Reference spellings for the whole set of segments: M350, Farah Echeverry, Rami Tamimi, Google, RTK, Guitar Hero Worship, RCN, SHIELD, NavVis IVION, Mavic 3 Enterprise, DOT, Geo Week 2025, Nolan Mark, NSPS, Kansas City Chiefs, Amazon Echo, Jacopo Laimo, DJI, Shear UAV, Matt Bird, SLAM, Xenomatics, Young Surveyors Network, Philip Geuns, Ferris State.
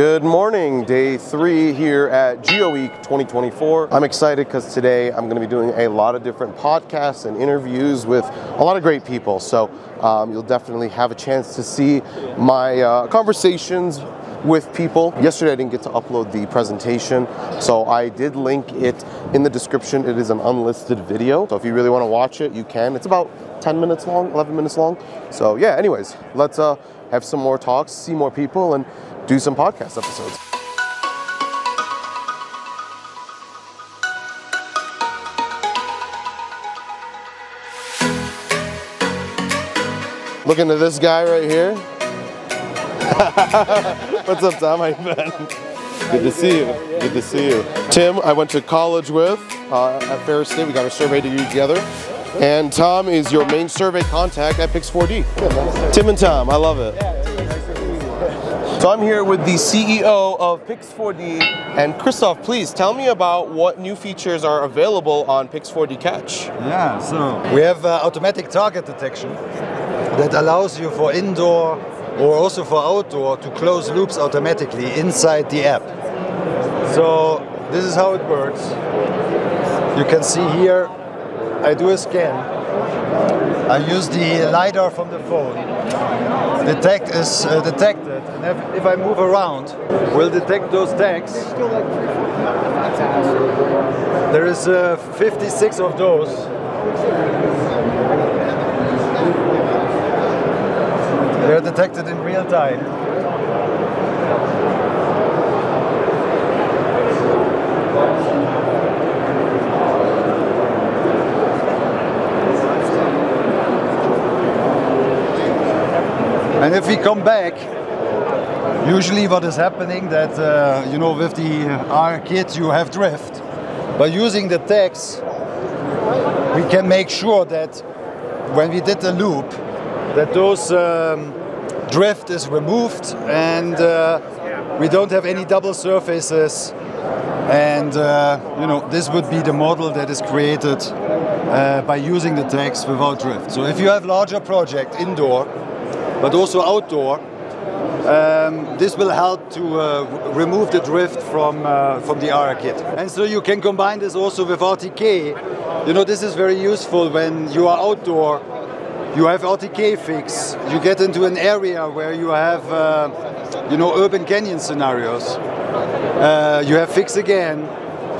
Good morning, day three here at Geo Week 2024. I'm excited because today I'm going to be doing a lot of different podcasts and interviews with a lot of great people. So you'll definitely have a chance to see my conversations with people. Yesterday I didn't get to upload the presentation, so I did link it in the description. It is an unlisted video, so if you really want to watch it, you can. It's about 10 minutes long, 11 minutes long. So yeah, anyways, let's have some more talks, see more people, and do some podcast episodes. Looking to this guy right here. What's up, Tom? How you been? Good to see you. Good to see you. Tim, I went to college with at Ferris State. We got a survey to do together. And Tom is your main survey contact at PIX4D. Tim and Tom, I love it. So I'm here with the CEO of PIX4D, and Christoph, please tell me about what new features are available on PIX4D Catch. Yeah, so we have automatic target detection that allows you for indoor or also for outdoor to close loops automatically inside the app. So this is how it works. You can see here, I do a scan. I use the LiDAR from the phone. Detect is detected, and if I move around, we'll detect those tags. There is 56 of those. They're detected in real time. And if we come back, usually what is happening that, you know, with the AR kit you have drift. By using the tags, we can make sure that when we did the loop, that those drift is removed and we don't have any double surfaces. And, you know, this would be the model that is created by using the tags without drift. So if you have larger project indoor, but also outdoor, this will help to remove the drift from the AR kit. And so you can combine this also with RTK. You know, this is very useful when you are outdoor, you have RTK fix, you get into an area where you have, you know, urban canyon scenarios, you have fix again.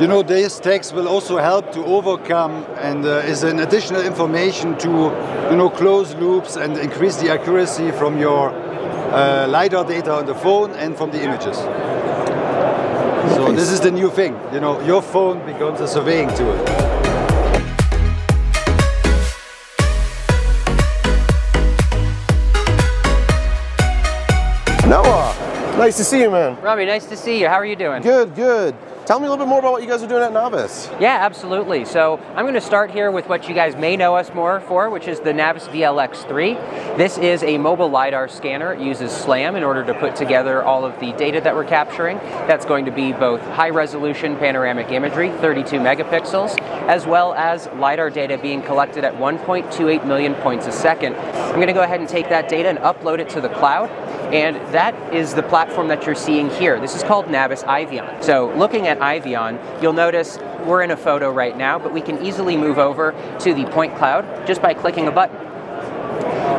You know, these tags will also help to overcome and is an additional information to, you know, close loops and increase the accuracy from your LiDAR data on the phone and from the images. So this is the new thing, you know, your phone becomes a surveying tool. Noah, nice to see you, man. Rami, nice to see you. How are you doing? Good, good. Tell me a little bit more about what you guys are doing at NavVis. Yeah, absolutely. So I'm going to start here with what you guys may know us more for, which is the NavVis VLX3. This is a mobile LiDAR scanner. It uses SLAM in order to put together all of the data that we're capturing. That's going to be both high resolution panoramic imagery, 32 megapixels, as well as LiDAR data being collected at 1.28 million points a second. I'm going to go ahead and take that data and upload it to the cloud. And that is the platform that you're seeing here. This is called NavVis IVION. So looking at IVION, you'll notice we're in a photo right now, but we can easily move over to the point cloud just by clicking a button.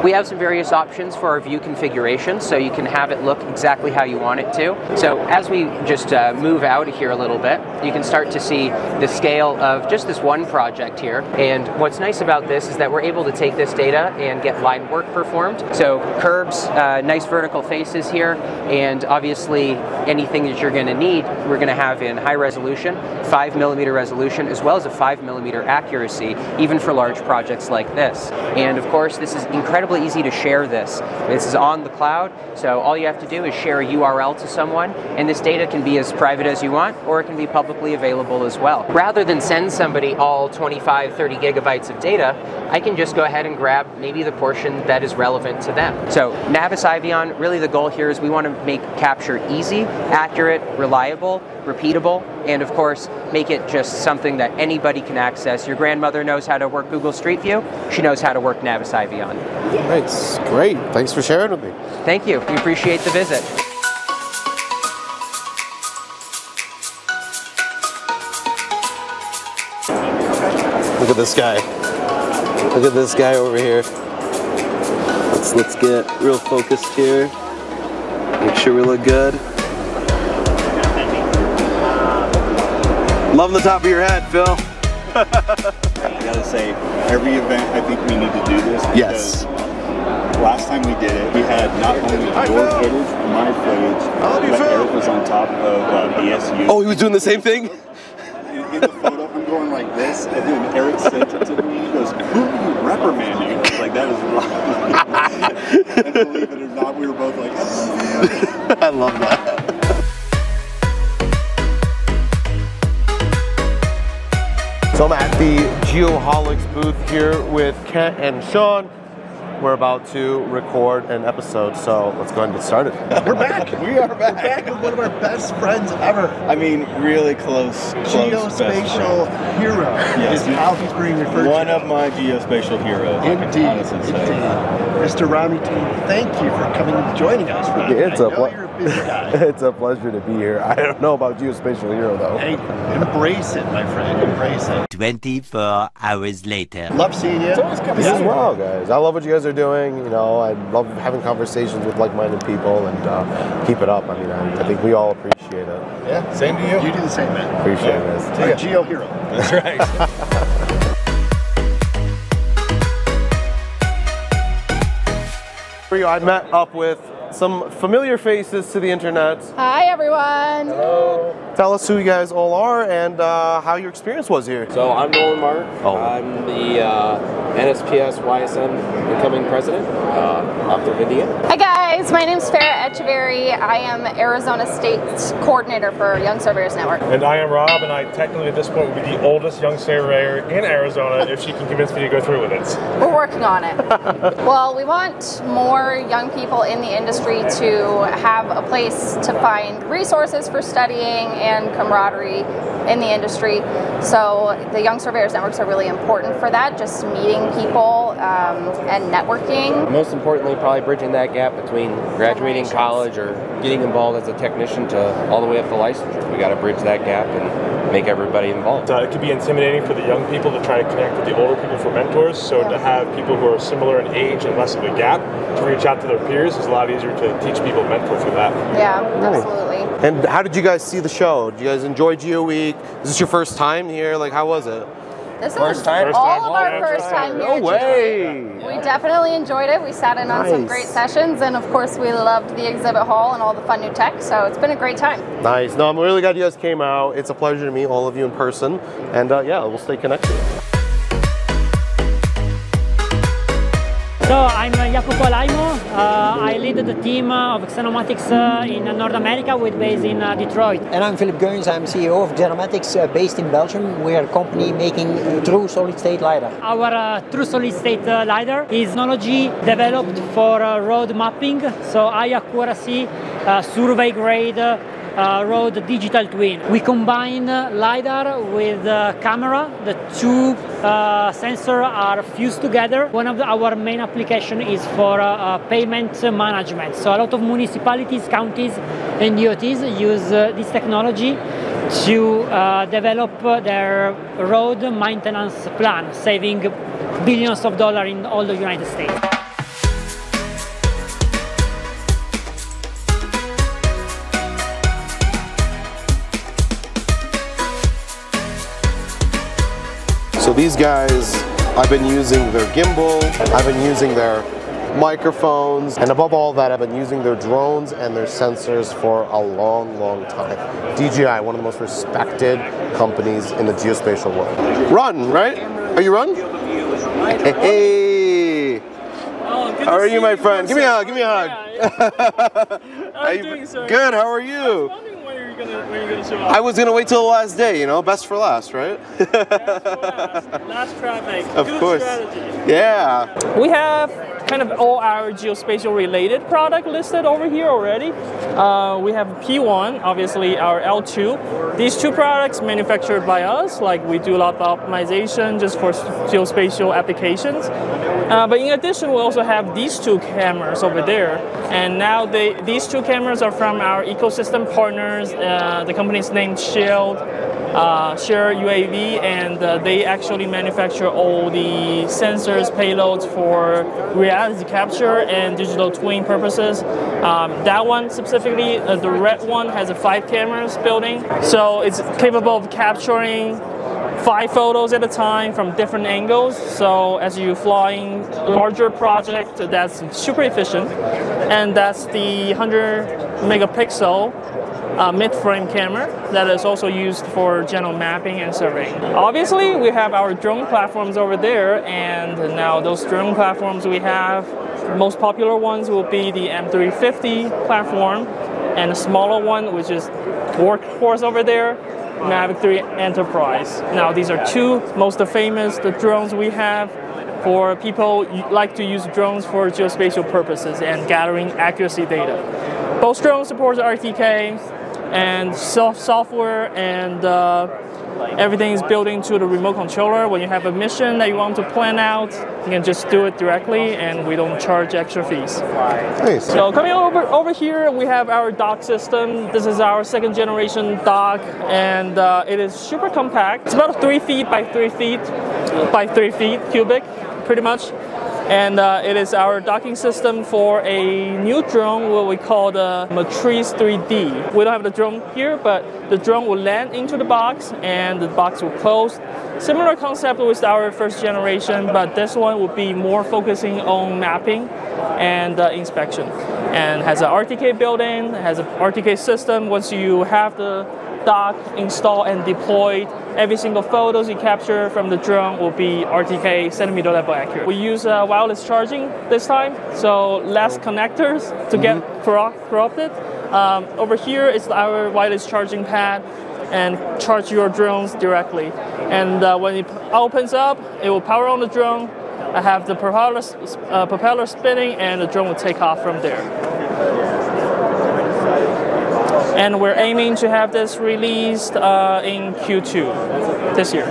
We have some various options for our view configuration, so you can have it look exactly how you want it to. So as we just move out of here a little bit, you can start to see the scale of just this one project here. And what's nice about this is that we're able to take this data and get line work performed. So curbs, nice vertical faces here, and obviously anything that you're going to need, we're going to have in high resolution, 5mm resolution, as well as a 5mm accuracy, even for large projects like this. And of course, this is incredibly easy to share this. This is on the cloud, so all you have to do is share a URL to someone, and this data can be as private as you want, or it can be publicly available as well. Rather than send somebody all 25, 30 gigabytes of data, I can just go ahead and grab maybe the portion that is relevant to them. So NavVis IVION, really the goal here is we want to make capture easy, accurate, reliable, repeatable, and of course, make it just something that anybody can access. Your grandmother knows how to work Google Street View, she knows how to work NavVis IVION. Nice, great. Thanks for sharing with me. Thank you. We appreciate the visit. at this guy. Look at this guy over here. Let's get real focused here. Make sure we look good. Love the top of your head, Phil. I gotta say, every event I think we need to do this. Yes. Last time we did it, we had not only your footage, my footage, but Eric was on top of BSU. Oh, he was doing the same thing? In the photo, I'm going like this, and then Eric sent it to me, he goes, who are you reprimanding? I was like, that is wrong. And believe it or not, we were both like, oh, man. I love that. So I'm at the Geoholics booth here with Kent and Sean. We're about to record an episode, so let's go ahead and get started. We're back. We are back. We're back with one of our best friends ever. I mean, really close. Geospatial hero is how he's being referred to. One of my geospatial heroes. Indeed. Mr. Rami Tamimi, thank you for coming and joining us. It's a pleasure. It's a pleasure to be here. I don't know about geospatial hero though. Hey, embrace it, my friend. Embrace it. 24 hours later. Love seeing you. It's always coming as well, guys. I love what you guys are doing, you know. I love having conversations with like-minded people, and keep it up. I mean, I think we all appreciate it. Yeah, same to you. You do the same, man. Appreciate it. Take a Geo hero. That's right. I met up with some familiar faces to the internet. Hi, everyone. Hello. Tell us who you guys all are and how your experience was here. So I'm Nolan Mark. Oh. I'm the NSPS YSN incoming president of Indiana. Hi, guys. My name's Farah Echeverry. I am Arizona State's coordinator for Young Surveyors Network. And I am Rob, and I technically at this point would be the oldest young surveyor in Arizona if she can convince me to go through with it. We're working on it. Well, we want more young people in the industry to have a place to find resources for studying and camaraderie in the industry. So the Young Surveyors Networks are really important for that, just meeting people and networking. Most importantly, probably bridging that gap between graduating college or getting involved as a technician to all the way up to licensure. We got to bridge that gap and make everybody involved. It could be intimidating for the young people to try to connect with the older people for mentors, so to have people who are similar in age and less of a gap to reach out to their peers is a lot easier to teach people mentor through that. Yeah, absolutely. And how did you guys see the show? Did you guys enjoy Geo Week? Is this your first time here? Like, how was it? This is all of our first time here. No way! We definitely enjoyed it. We sat in on some great sessions, and of course we loved the exhibit hall and all the fun new tech, so it's been a great time. Nice. No, I'm really glad you guys came out. It's a pleasure to meet all of you in person, and yeah, we'll stay connected. So I'm Jacopo Laimo. I lead the team of Xenomatics in North America with base in Detroit. And I'm Philip Geuns. I'm CEO of Xenomatics based in Belgium. We are a company making true solid-state LiDAR. Our true solid-state LiDAR is technology developed for road mapping, so high accuracy, survey grade, road digital twin. We combine LiDAR with camera. The two sensors are fused together. One of our main applications is for payment management. So a lot of municipalities, counties and DOTs use this technology to develop their road maintenance plan, saving billions of dollars in all the United States. So these guys, I've been using their gimbal, I've been using their microphones, and above all that, I've been using their drones and their sensors for a long, long time. DJI, one of the most respected companies in the geospatial world. Run, right? Are you Run? Hey! How are you, my friend? Give me a hug, give me a hug. How are you doing, sir? Good, how are you? When are you gonna show up? I was gonna wait till the last day, you know, best for last, right? Best for last. Last try, mate. Of course. Strategy. Yeah. We have kind of all our geospatial related product listed over here already. We have P1, obviously our L2. These two products manufactured by us, like we do a lot of optimization just for geospatial applications. But in addition, we also have these two cameras over there. And now these two cameras are from our ecosystem partners. The company's named SHIELD, Shear UAV, and they actually manufacture all the sensors, payloads for reality capture and digital twin purposes. That one specifically, the red one, has a 5 cameras building, so it's capable of capturing 5 photos at a time from different angles. So as you flying larger project, that's super efficient. And that's the 100 megapixel mid-frame camera that is also used for general mapping and surveying. Obviously, we have our drone platforms over there, and now those drone platforms we have, the most popular ones will be the M350 platform, and a smaller one, which is workhorse over there, Mavic 3 Enterprise. Now, these are two most famous drones we have for people who like to use drones for geospatial purposes and gathering accuracy data. Both drones support RTK, and software, and everything is built into the remote controller. When you have a mission that you want to plan out, you can just do it directly, and we don't charge extra fees. Nice. So coming over here, we have our dock system. This is our 2nd generation dock, and it is super compact. It's about 3 feet by 3 feet cubic, pretty much. And it is our docking system for a new drone, what we call the Matrice 3D. We don't have the drone here, but the drone will land into the box and the box will close. Similar concept with our 1st generation, but this one will be more focusing on mapping and inspection. And has an RTK built-in, has an RTK system. Once you have the dock installed and deployed, every single photos you capture from the drone will be RTK centimeter level accurate. We use wireless charging this time, so less connectors to get corrupted. Over here is our wireless charging pad, and charge your drones directly. And when it opens up, it will power on the drone. I have the propeller spinning, and the drone will take off from there. And we're aiming to have this released in Q2 this year.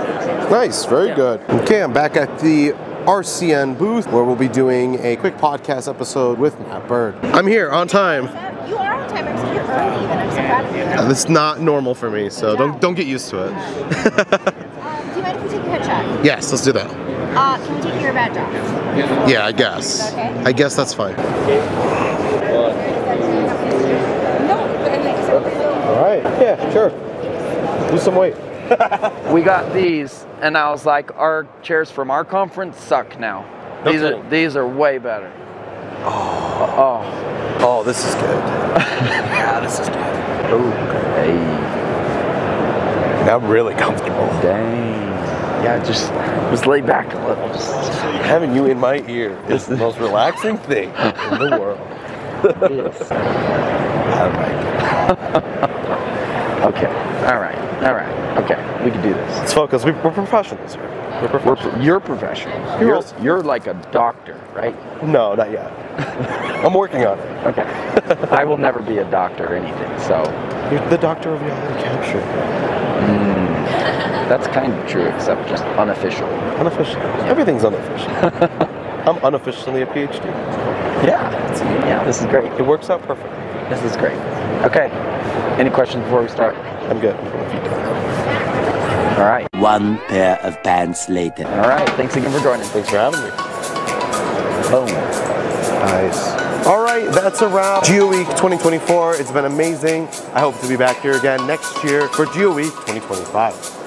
Nice, very good. Okay, I'm back at the RCN booth, where we'll be doing a quick podcast episode with Matt Bird. I'm here on time. You are on time. I'm so you're early, and I'm so proud of you. That's not normal for me, so don't get used to it. Do you mind if we take a headshot? Yes, let's do that. Can we take your badge off? Yeah, I guess. Okay? I guess that's fine. Alright, yeah, sure. Lose some weight. We got these, and I was like, our chairs from our conference suck now. These are way better. Oh, this is good. Yeah, this is good. Ooh, hey. I'm really comfortable. Dang. Yeah, just laid back a little. Having you in my ear is the most relaxing thing in the world. Yes. Okay, we can do this. Let's focus. We're professionals here. You're professional. You're like a doctor, right? No, not yet. I'm working on it. Okay. I will never be a doctor or anything, so. You're the doctor of reality capture. That's kind of true, except just unofficial. Unofficial. Yeah. Everything's unofficial. I'm unofficially a PhD. Yeah, this is great. It works out perfectly. This is great. Okay. Any questions before we start? I'm good. All right. 1 pair of pants later. All right. Thanks again for joining. Thanks for having me. Boom. Nice. All right. That's a wrap. Geo Week 2024. It's been amazing. I hope to be back here again next year for Geo Week 2025.